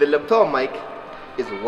The lapel mic is $1.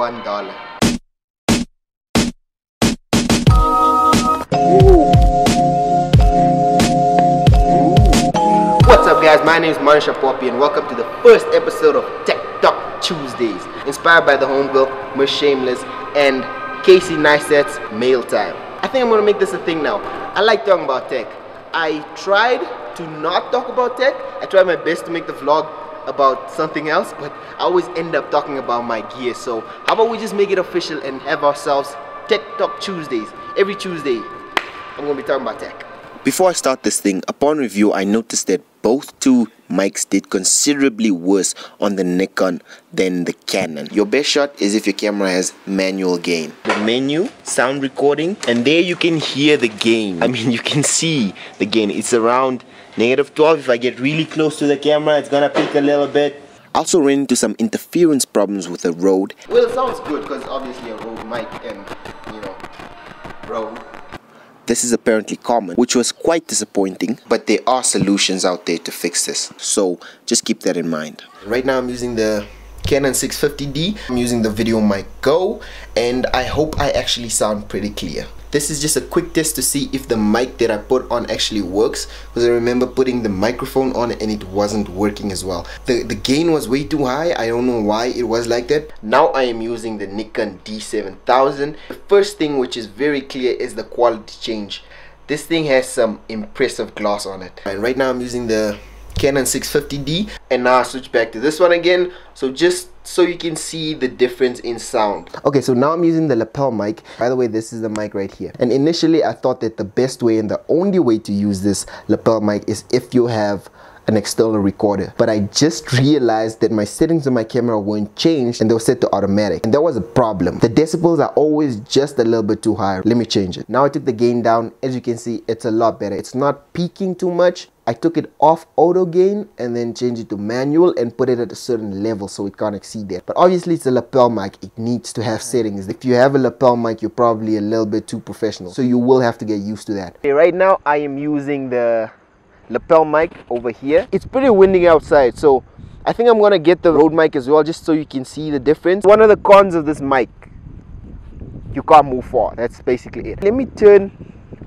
What's up guys, my name is Manisha Poppy and welcome to the first episode of Tech Talk Tuesdays, inspired by the homegirl, Miss Shameless, and Casey Neissat's Mail Time. I think I'm gonna make this a thing now. I like talking about tech. I tried to not talk about tech. I tried my best to make the vlog about something else, but I always end up talking about my gear. So how about we just make it official and have ourselves Tech Talk Tuesdays. Every Tuesday I'm gonna be talking about tech. Before I start this thing, upon review I noticed that both two mics did considerably worse on the Nikon than the Canon. Your best shot is if your camera has manual gain. The menu, sound recording, and there you can hear the gain. I mean, you can see the gain. It's around -12. If I get really close to the camera, it's gonna pick a little bit. I also ran into some interference problems with the Rode. Well, it sounds good because obviously a Rode mic and, you know, Rode. This is apparently common, which was quite disappointing, but there are solutions out there to fix this, so just keep that in mind. Right now I'm using the Canon 650D, I'm using the VideoMic GO, and I hope I actually sound pretty clear. This is just a quick test to see if the mic that I put on actually works, because I remember putting the microphone on and it wasn't working as well. The gain was way too high. I don't know why it was like that. Now I am using the Nikon D7000. The first thing which is very clear is the quality change. This thing has some impressive gloss on it. And right now I'm using the Canon 650D, and now I switch back to this one again, so just so you can see the difference in sound. Okay, so now I'm using the lapel mic. By the way, this is the mic right here, and initially I thought that the best way and the only way to use this lapel mic is if you have an external recorder, but I just realized that my settings on my camera weren't changed and they were set to automatic, and that was a problem. The decibels are always just a little bit too high. Let me change it. Now I took the gain down. As you can see, it's a lot better. It's not peaking too much. I took it off auto gain and then changed it to manual and put it at a certain level so it can't exceed that. But obviously it's a lapel mic, it needs to have settings. If you have a lapel mic, you're probably a little bit too professional, so you will have to get used to that. Okay, right now I am using the lapel mic over here. It's pretty windy outside, so I think I'm gonna get the Rode mic as well, just so you can see the difference. One of the cons of this mic, you can't move far. That's basically it. Let me turn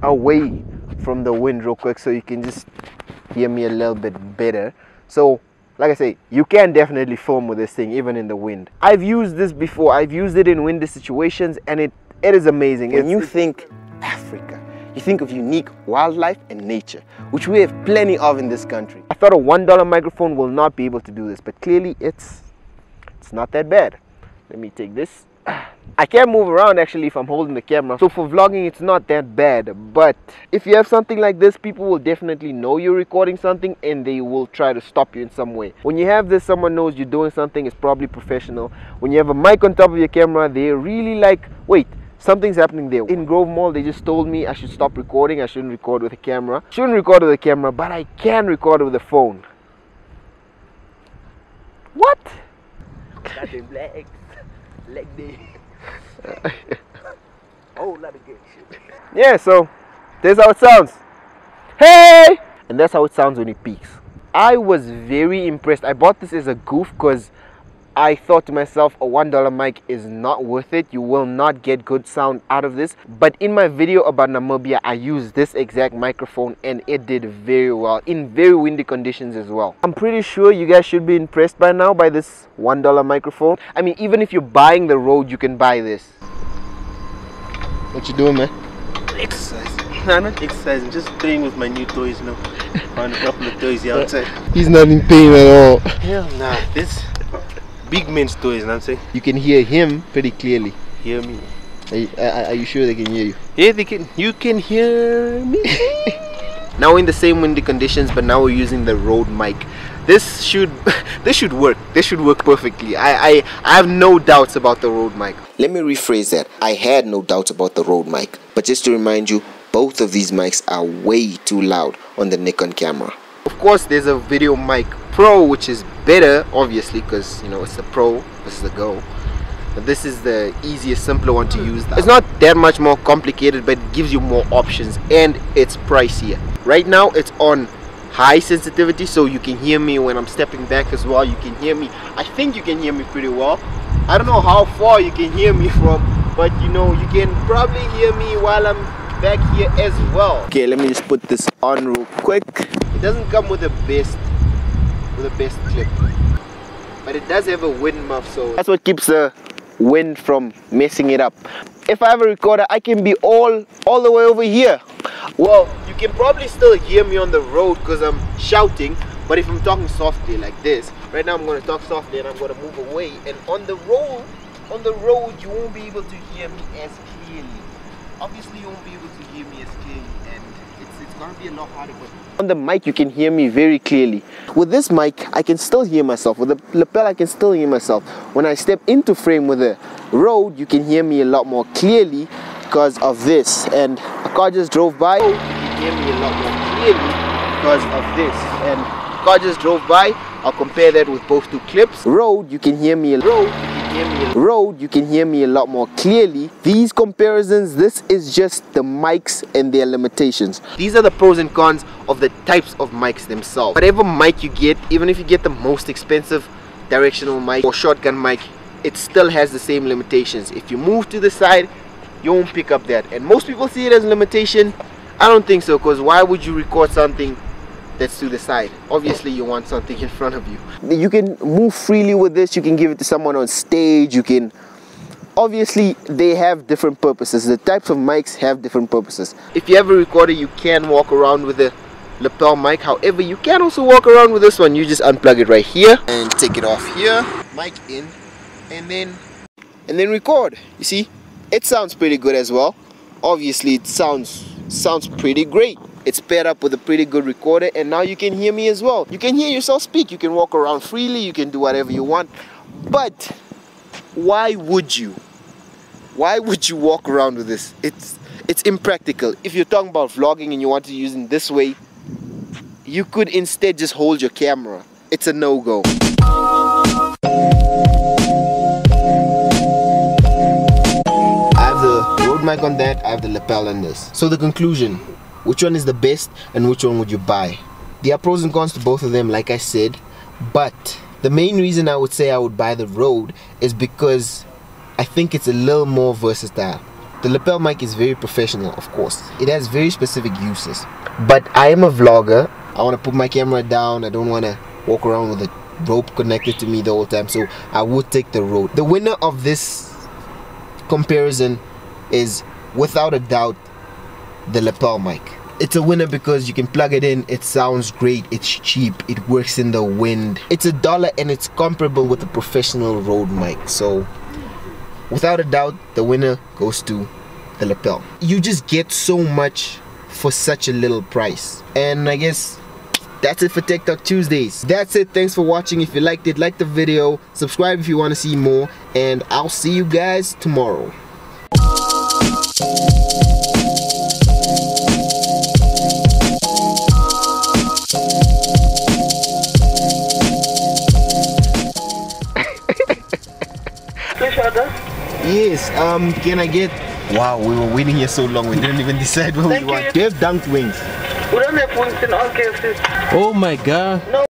away from the wind real quick so you can just hear me a little bit better. So like I say, you can definitely film with this thing even in the wind. I've used this before. I've used it in windy situations and it is amazing. When you think Africa, you think of unique wildlife and nature, which we have plenty of in this country. I thought a $1 microphone will not be able to do this, but clearly it's not that bad. Let me take this. I can move around actually if I'm holding the camera, so for vlogging it's not that bad, but if you have something like this, people will definitely know you're recording something and they will try to stop you in some way. When you have this, someone knows you're doing something, it's probably professional. When you have a mic on top of your camera, they're really like, wait, something's happening there. In Grove Mall, they just told me I should stop recording, I shouldn't record with a camera. Shouldn't record with a camera, but I can record with a phone. What? Yeah, so there's how it sounds. Hey! And that's how it sounds when it peaks. I was very impressed. I bought this as a goof because I thought to myself, a $1 mic is not worth it. You will not get good sound out of this. But in my video about Namibia, I used this exact microphone and it did very well in very windy conditions as well. I'm pretty sure you guys should be impressed by now by this $1 microphone. I mean, even if you're buying the Rode, you can buy this. What you doing, man? Exercise. I'm not exercising, just playing with my new toys now. Found a couple of toys here outside. He's not in pain at all. Hell nah, this big man stories, you know what I'm saying? You can hear him pretty clearly. Hear me? Are you sure they can hear you? Yeah, they can. You can hear me. Now in the same windy conditions, but now we're using the Rode mic. This should work. This should work perfectly. I have no doubts about the Rode mic. Let me rephrase that. I had no doubts about the Rode mic, but just to remind you, both of these mics are way too loud on the Nikon camera. Of course, there's a VideoMic Pro, which is better, obviously, because you know it's the Pro, this is the Go. But this is the easiest, simpler one to use. It's not that much more complicated, but it gives you more options and it's pricier. Right now, it's on high sensitivity, so you can hear me when I'm stepping back as well. You can hear me. I think you can hear me pretty well. I don't know how far you can hear me from, but you know, you can probably hear me while I'm back here as well. Okay, let me just put this on real quick. It doesn't come with the best clip, but it does have a wind muff, so that's what keeps the wind from messing it up. If I have a recorder, I can be all the way over here. Well, you can probably still hear me on the road because I'm shouting, but if I'm talking softly like this, right now I'm going to talk softly and I'm going to move away, and on the road you won't be able to hear me as clearly. Obviously you won't be able to hear me as clearly, and it's going to be a lot harder. But on the mic you can hear me very clearly. With this mic I can still hear myself. With the lapel I can still hear myself. When I step into frame with the Rode, you can hear me a lot more clearly because of this, and a car just drove by. You can hear me a lot more clearly because of this, and a car just drove by. I'll compare that with both two clips. Rode, you can hear me. Rode, you can hear me a lot more clearly. These comparisons, this is just the mics and their limitations. These are the pros and cons of the types of mics themselves. Whatever mic you get, even if you get the most expensive directional mic or shotgun mic, it still has the same limitations. If you move to the side, you won't pick up that. And most people see it as a limitation. I don't think so, because why would you record something that's to the side? Obviously you want something in front of you. You can move freely with this. You can give it to someone on stage. You can, obviously they have different purposes. The types of mics have different purposes. If you have a recorder, you can walk around with a lapel mic. However, you can also walk around with this one. You just unplug it right here and take it off here, mic in, and then record. You see, it sounds pretty good as well. Obviously it sounds pretty great. It's paired up with a pretty good recorder, and now you can hear me as well. You can hear yourself speak. You can walk around freely. You can do whatever you want. But why would you? Why would you walk around with this? It's impractical. If you're talking about vlogging and you want to use it this way, you could instead just hold your camera. It's a no-go. I have the Rode mic on that. I have the lapel on this. So the conclusion. Which one is the best and which one would you buy? There are pros and cons to both of them, like I said, but the main reason I would say I would buy the Rode is because I think it's a little more versatile. The lapel mic is very professional, of course. It has very specific uses. But I am a vlogger. I want to put my camera down. I don't want to walk around with a rope connected to me the whole time, so I would take the Rode. The winner of this comparison is, without a doubt, the lapel mic. It's a winner because you can plug it in, it sounds great, it's cheap, it works in the wind, it's $1 and it's comparable with a professional Rode mic. So without a doubt, the winner goes to the lapel. You just get so much for such a little price. And I guess that's it for Tech Talk Tuesdays. That's it. Thanks for watching. If you liked it, like the video, subscribe if you want to see more, and I'll see you guys tomorrow. Yes, can I get... Wow, we were waiting here so long, we didn't even decide what we want. They have dunked wings. We don't have wings in our KFC. Oh my god. No.